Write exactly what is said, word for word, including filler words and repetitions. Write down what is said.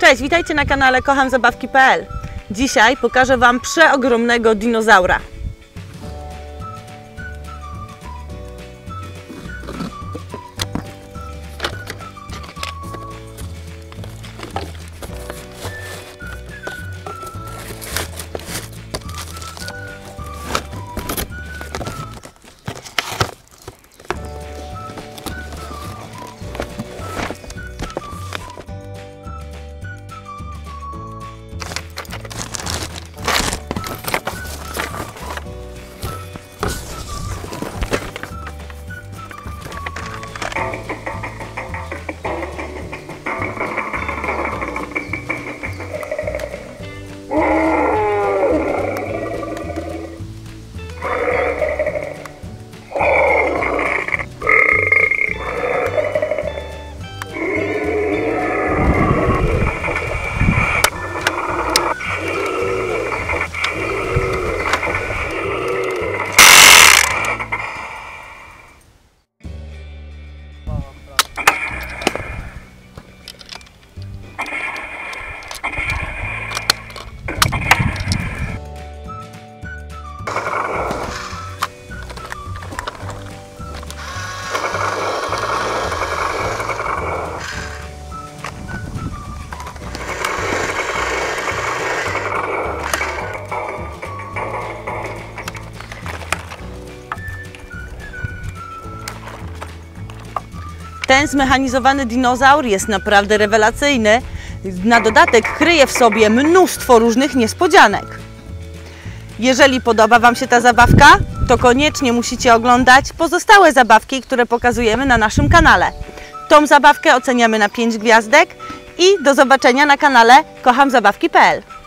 Cześć, witajcie na kanale kocham zabawki kropka p l. Dzisiaj pokażę Wam przeogromnego dinozaura. Ten zmechanizowany dinozaur jest naprawdę rewelacyjny. Na dodatek kryje w sobie mnóstwo różnych niespodzianek. Jeżeli podoba Wam się ta zabawka, to koniecznie musicie oglądać pozostałe zabawki, które pokazujemy na naszym kanale. Tą zabawkę oceniamy na pięć gwiazdek i do zobaczenia na kanale kocham zabawki kropka p l.